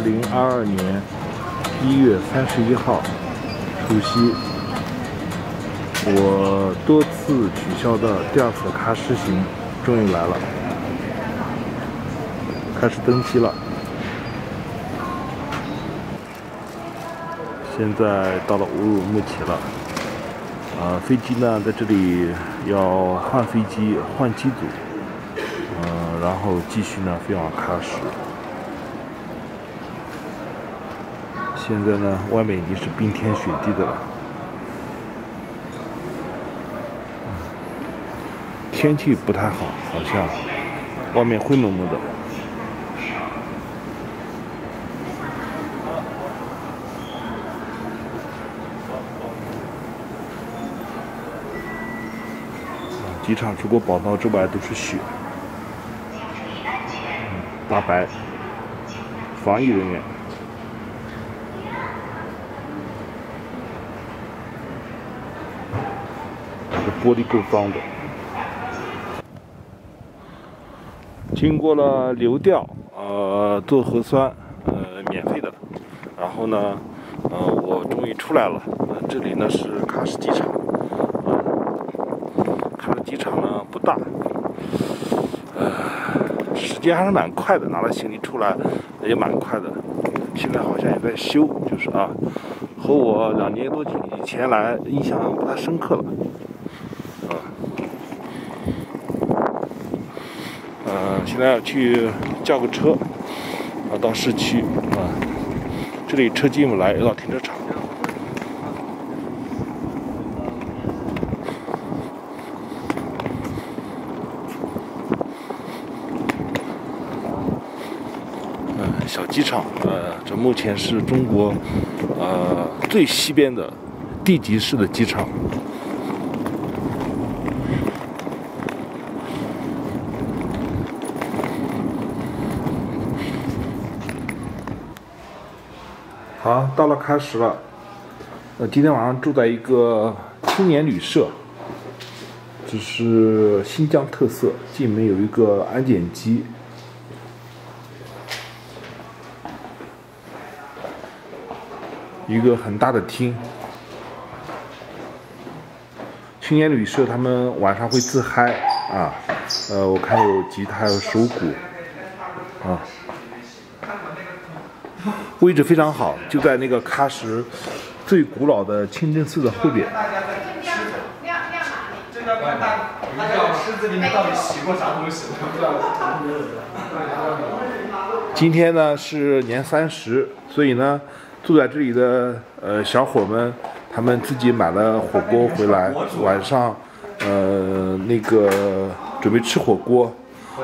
2022年1月31号，除夕，我多次取消的第二次喀什行终于来了，开始登机了。现在到了乌鲁木齐了，飞机呢在这里要换飞机，换机组，然后继续呢飞往喀什。 现在呢，外面已经是冰天雪地的了。天气不太好，好像外面灰蒙蒙的。机场除过宝道之外都是雪，大白，防疫人员。 玻璃够脏的。经过了流调，做核酸，免费的。然后呢，我终于出来了。这里呢是喀什机场。喀什机场呢不大，时间还是蛮快的，拿了行李出来也蛮快的。现在好像也在修，就是啊，和我2年多以前来印象不太深刻了。 现在要去叫个车，到市区啊。这里车进不来，要到停车场。小机场，这目前是中国最西边的地级市的机场。 好，到了喀什了。今天晚上住在一个青年旅社，这是新疆特色。进门有一个安检机，一个很大的厅。青年旅社他们晚上会自嗨啊，我看有吉他，有手鼓，啊。 位置非常好，就在那个喀什最古老的清真寺的后边。今天呢是年30，所以呢住在这里的小伙们，他们自己买了火锅回来，晚上那个准备吃火锅。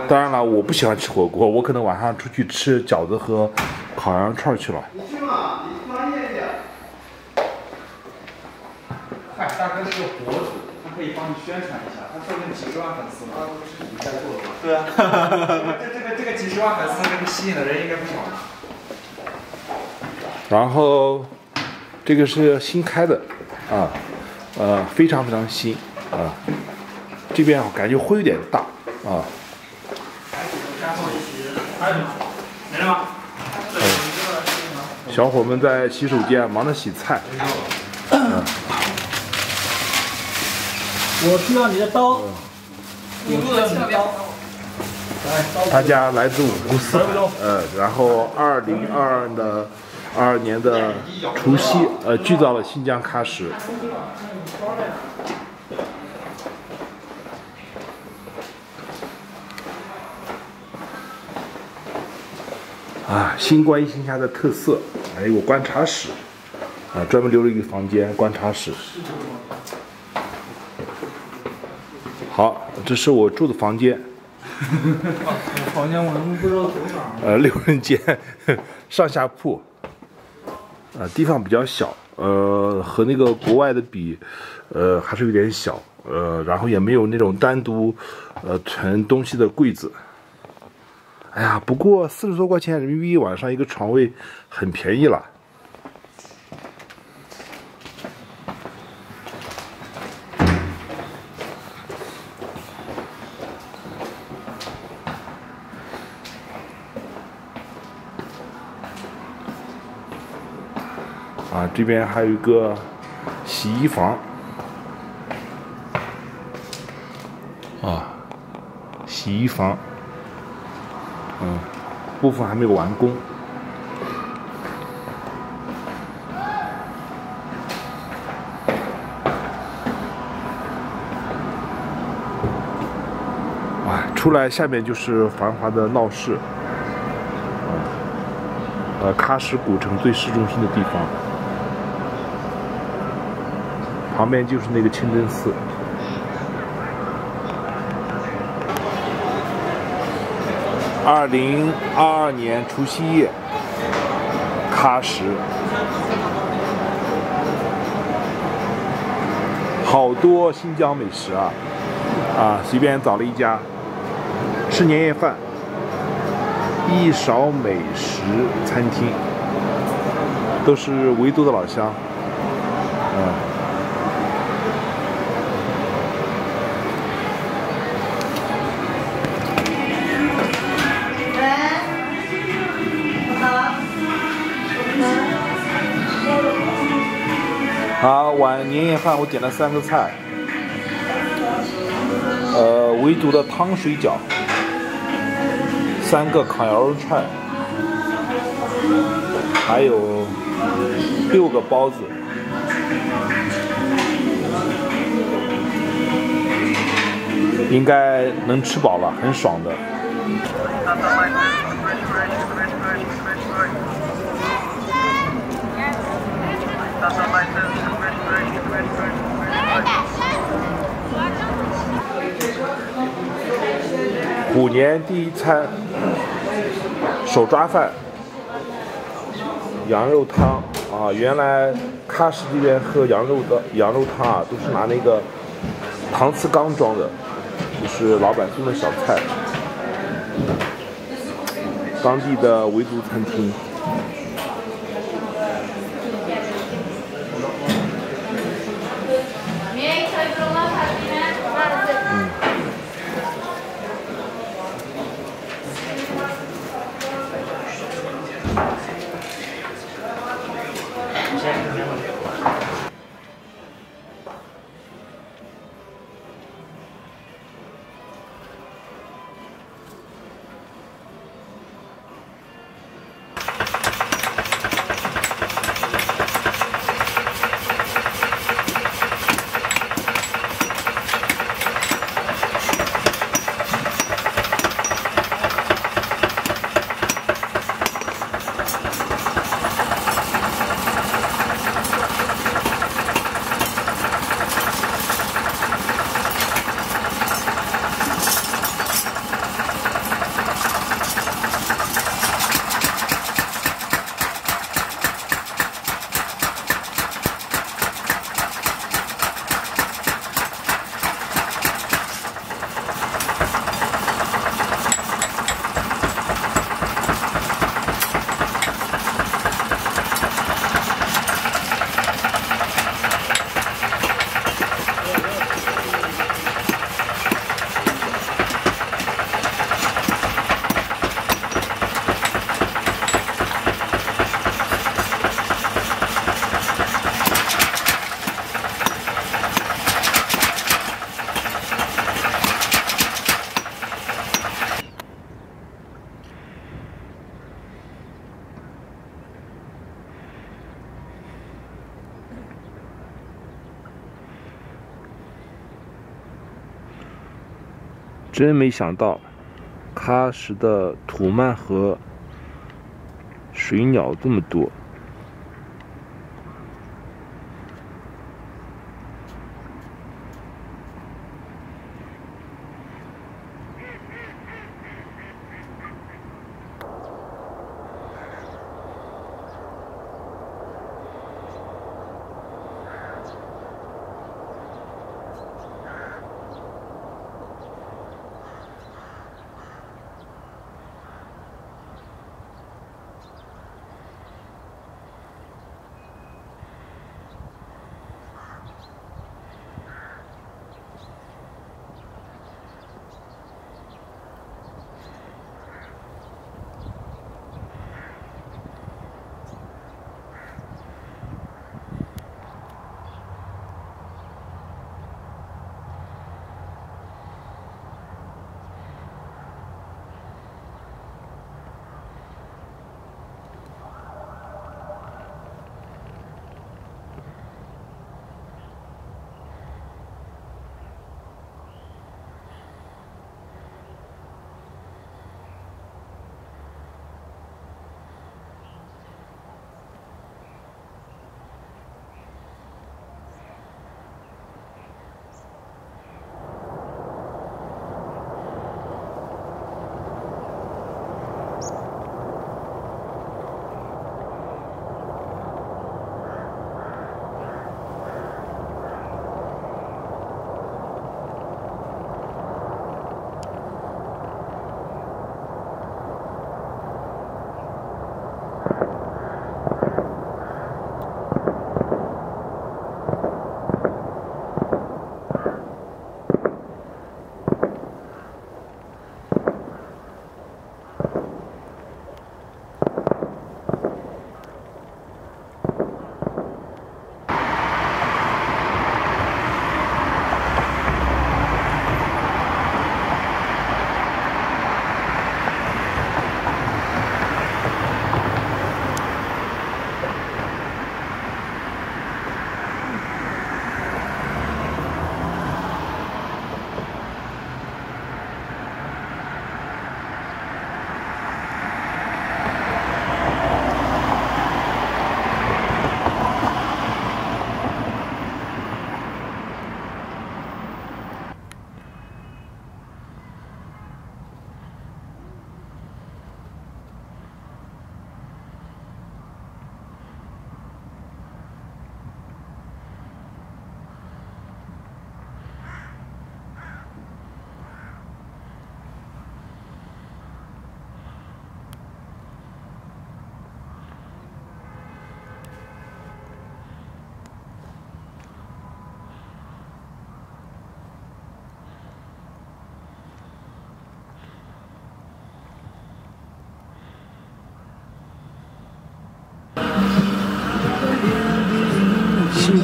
当然了，我不喜欢吃火锅，我可能晚上出去吃饺子和。 烤羊串去了。嗨，大哥是个博主，他可以帮你宣传一下，他说不定几十万粉丝呢。你在做吗？对啊。这个几十万粉丝，这个吸引的人应该不少。然后，这个是新开的，啊，非常非常新啊。这边我感觉会有点大啊。没了吗？ 小伙们在洗手间忙着洗菜。我需要你的刀。你录的特别好。大家来自五湖四海，然后2022年的除夕，聚到了新疆喀什。啊，新冠疫情下的特色，还有观察室，啊，专门留了一个房间观察室。好，这是我住的房间。房间我都不知道多少。6人间，上下铺。地方比较小，和那个国外的比，还是有点小，然后也没有那种单独，存东西的柜子。 哎呀，不过40多块钱人民币一晚上一个床位很便宜了。啊，这边还有一个洗衣房啊，洗衣房，嗯，部分还没有完工。 出来，下面就是繁华的闹市，喀什古城最市中心的地方，旁边就是那个清真寺。2022年除夕夜，喀什，好多新疆美食啊！啊，随便找了一家。 吃年夜饭，一勺美食餐厅，都是维族的老乡，好，晚年夜饭我点了3个菜，维族的汤水饺。 3个烤羊肉串，还有6个包子。应该能吃饱了，很爽的。虎年第一餐。 手抓饭、羊肉汤啊，原来喀什这边喝羊肉汤啊，都是拿那个搪瓷缸装的，就是老板送的小菜。当地的维族餐厅，真没想到，喀什的土曼和水鸟这么多。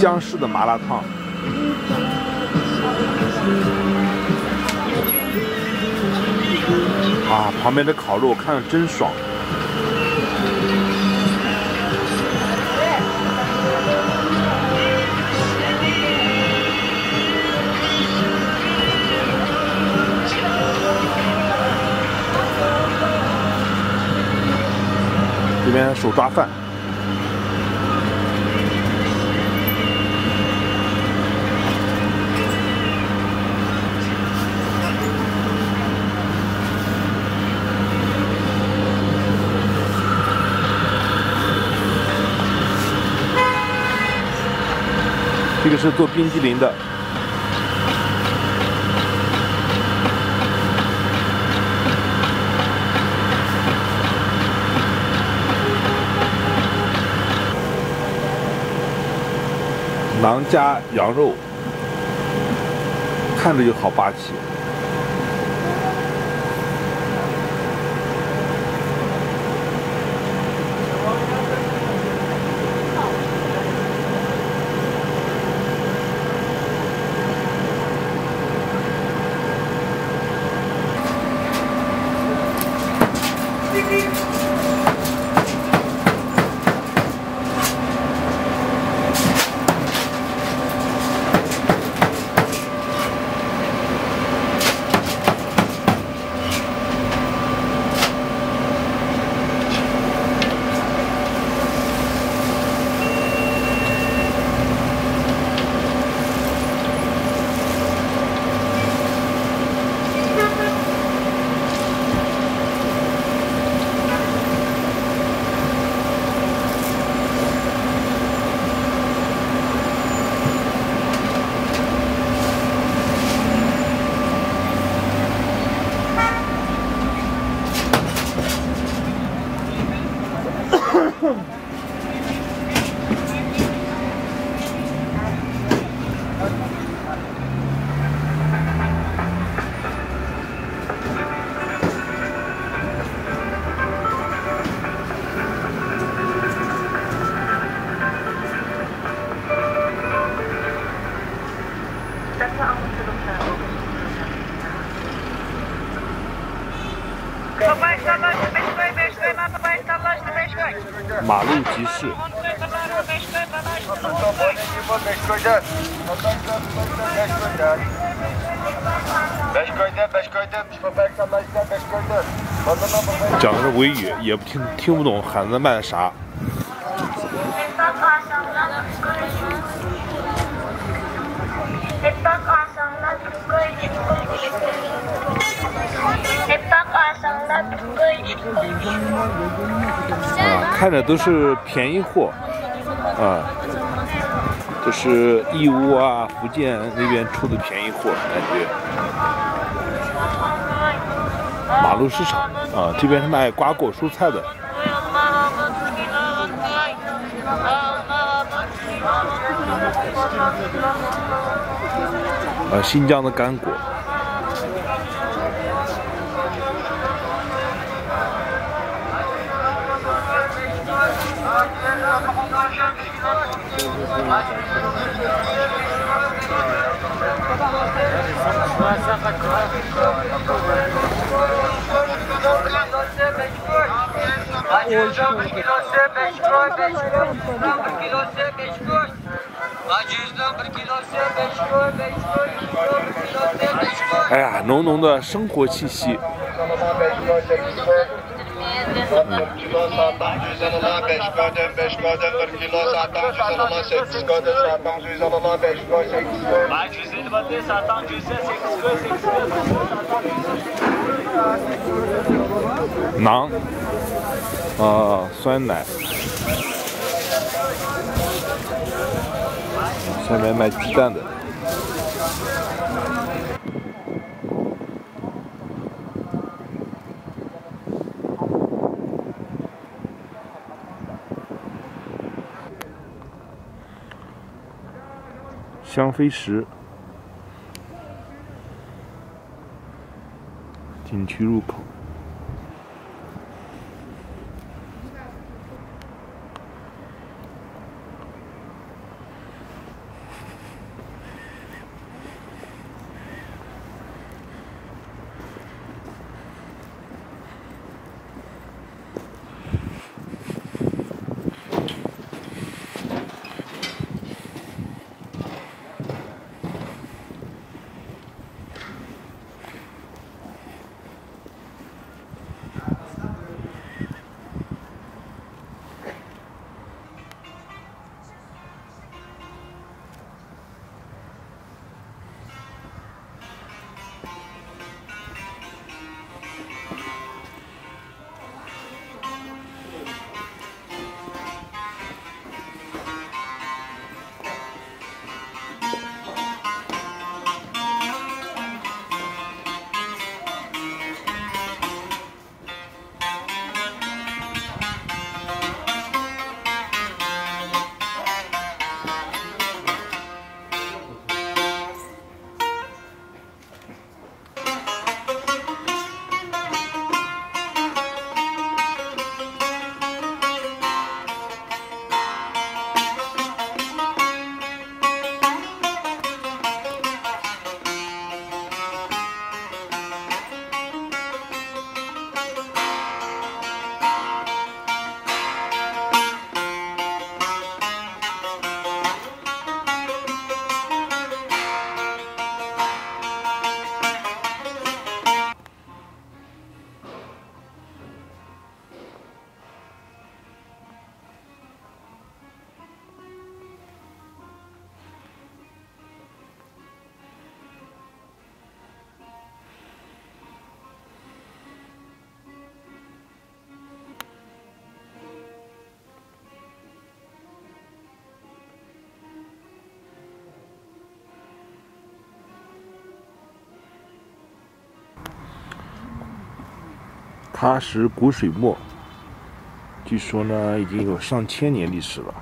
江式的麻辣烫。啊，旁边的烤肉看着真爽。 这边手抓饭，这个是做冰激凌的。 囊家羊肉，看着就好霸气。马路集市。讲的是维语，也听不懂喊的慢啥。 看着都是便宜货，啊，都是义乌啊、福建那边出的便宜货，感觉。马路市场啊，这边是卖瓜果蔬菜的。 新疆的干果。 哎呀，浓浓的生活气息。 馕，酸奶，下面卖鸡蛋的。 香妃石，景区入口。喀什古水墨，据说呢已经有上千年历史了。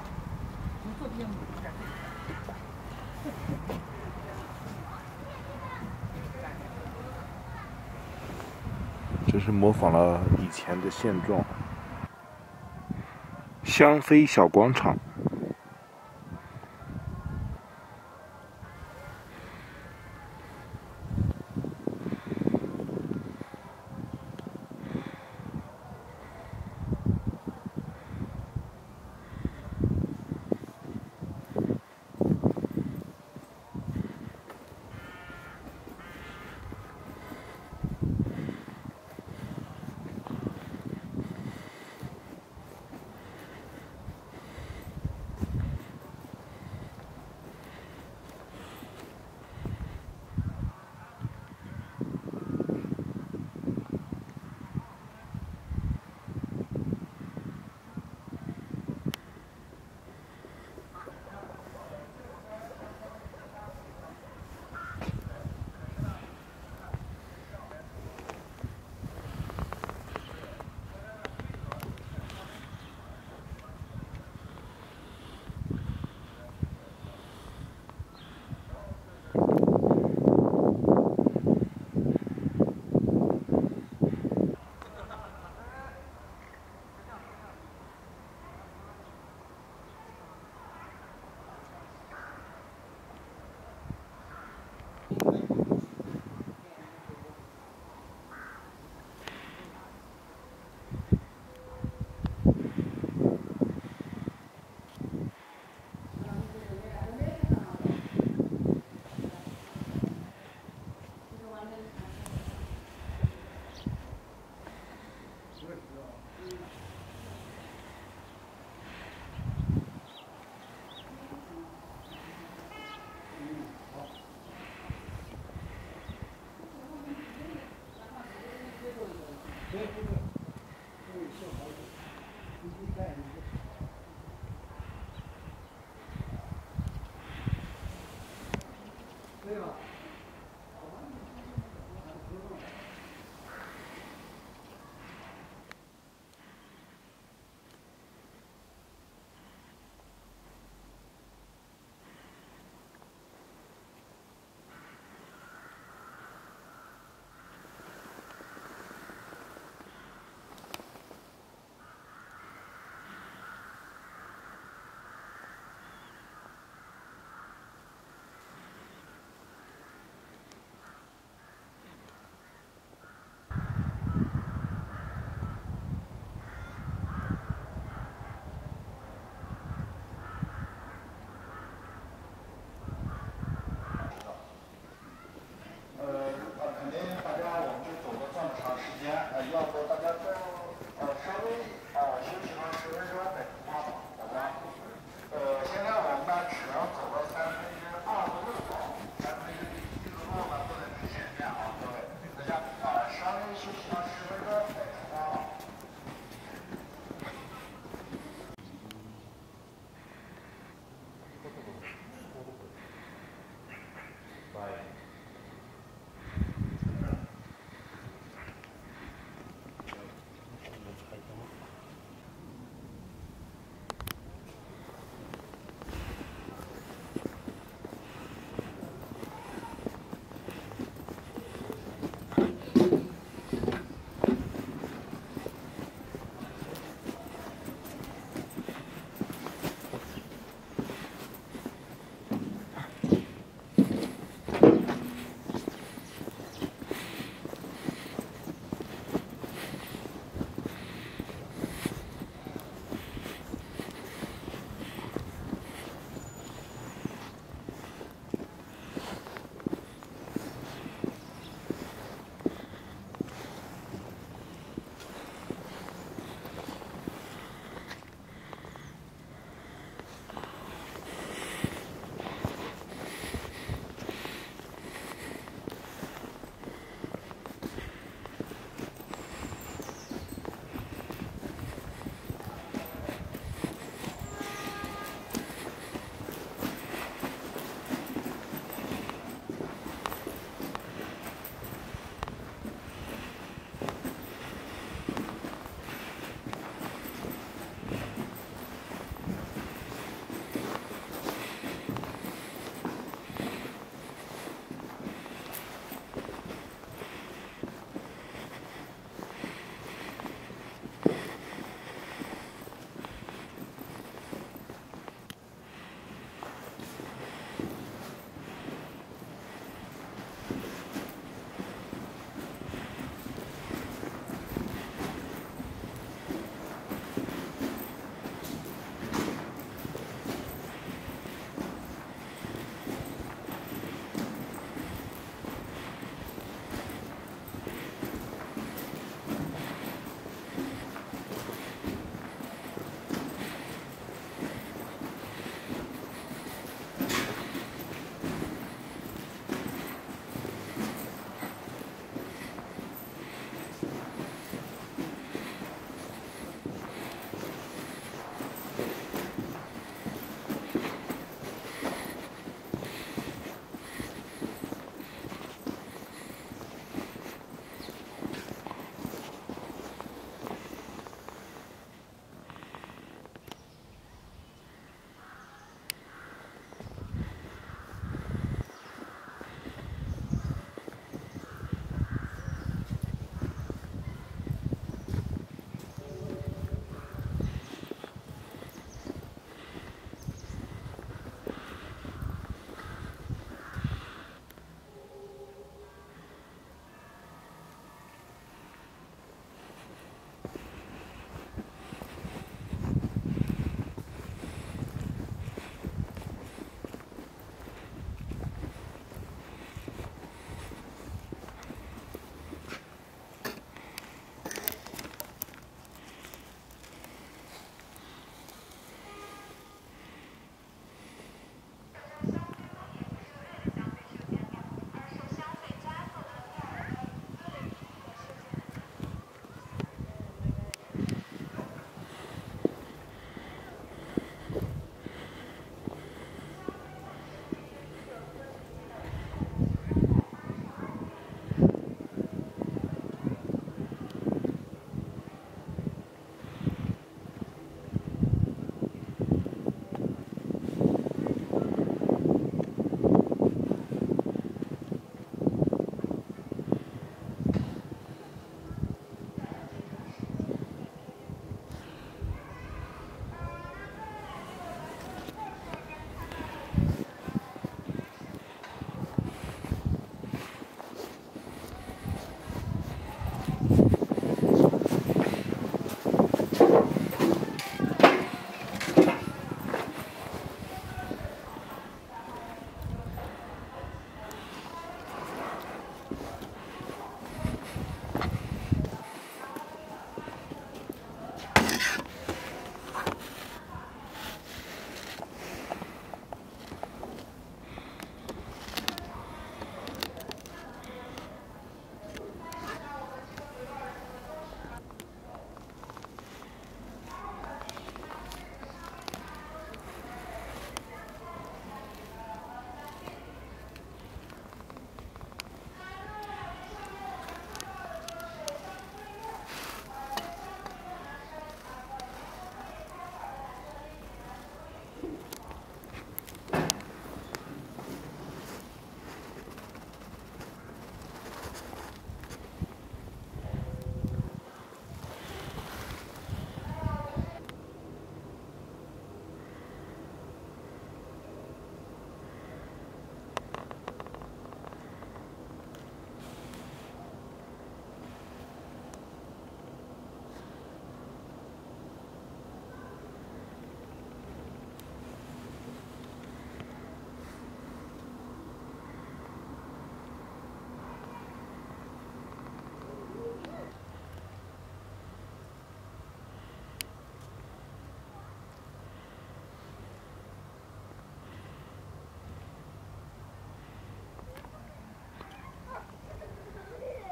这是模仿了以前的现状。香妃小广场。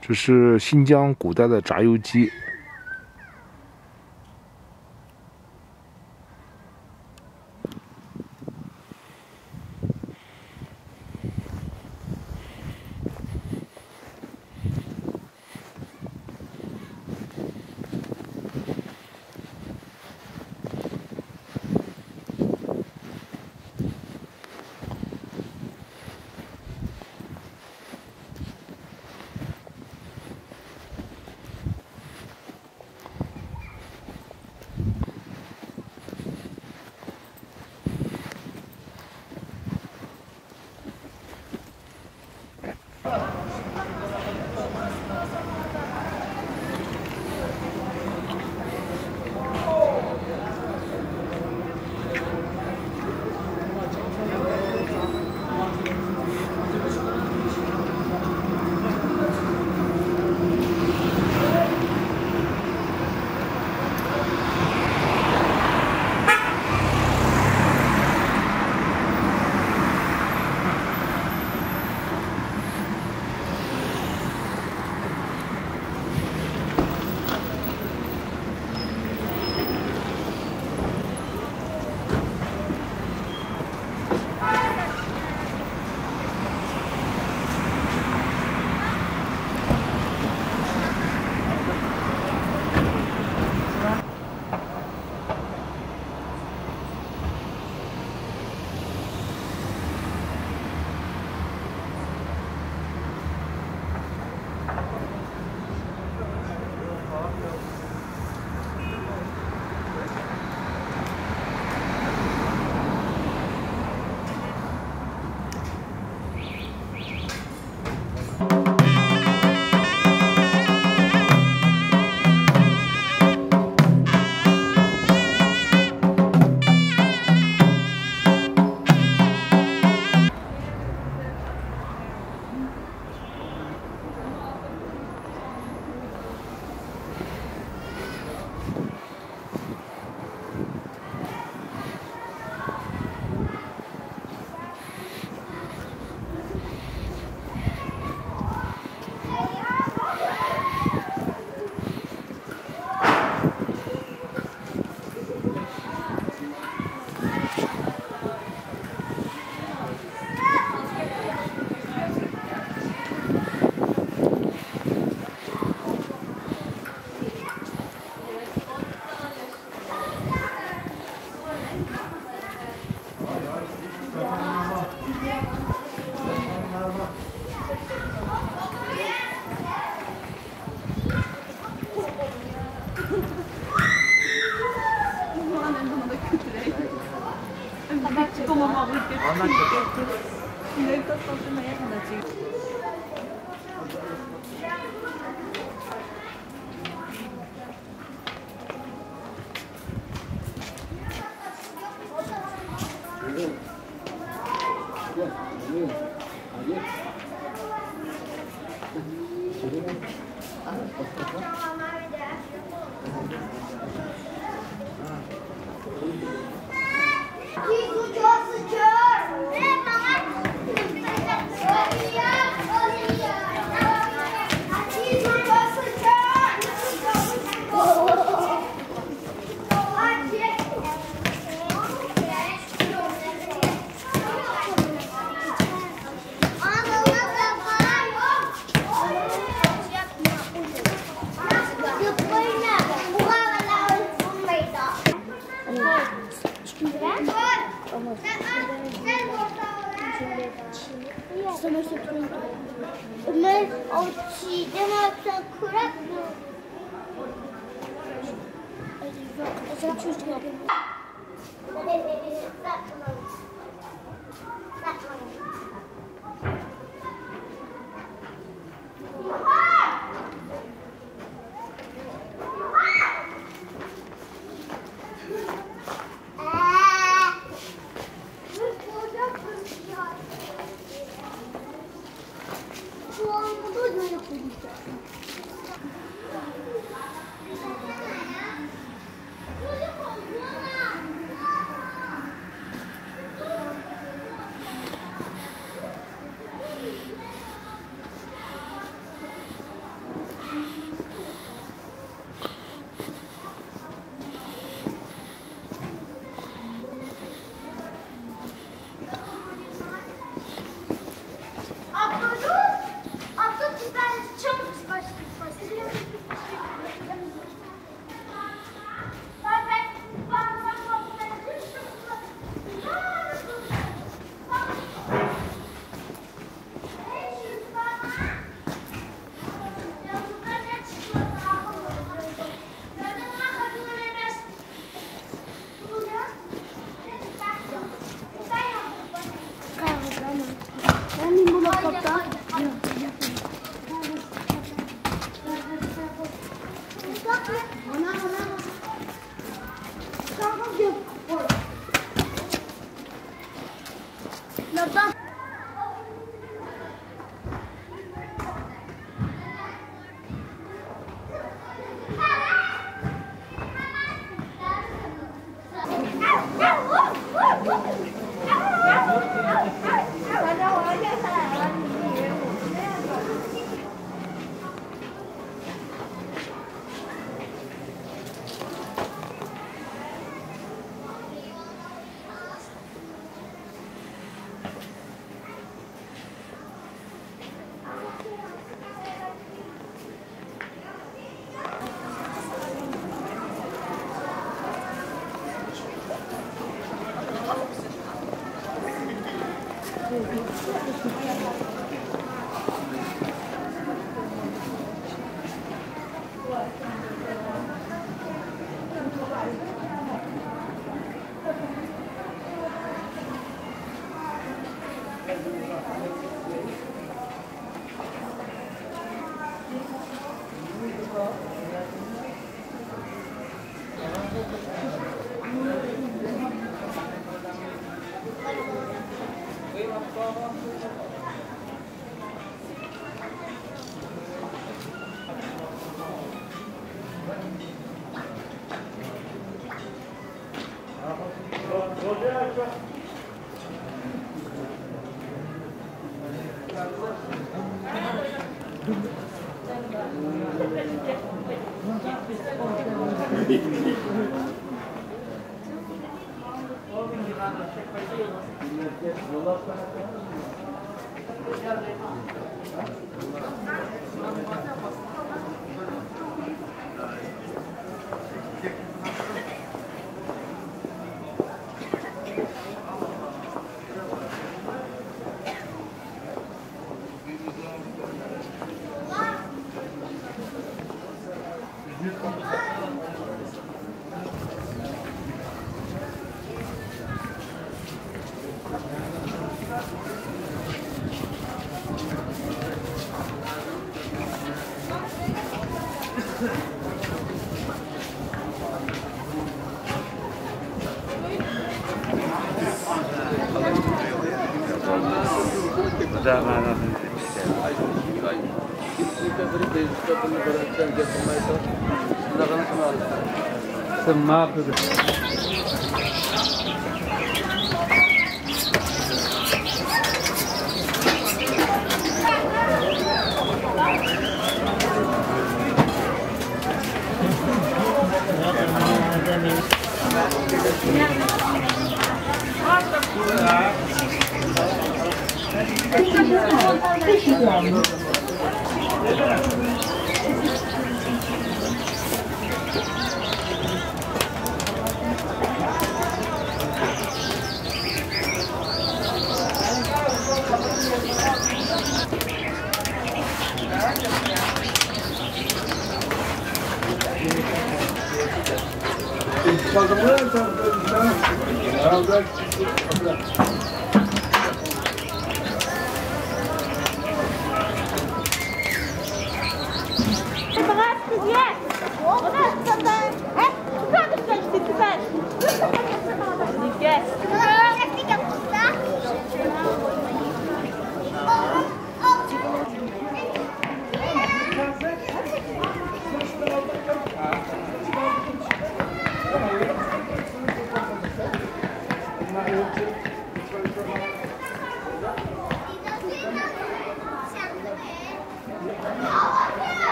这是新疆古代的炸油机。It's Sağ olun.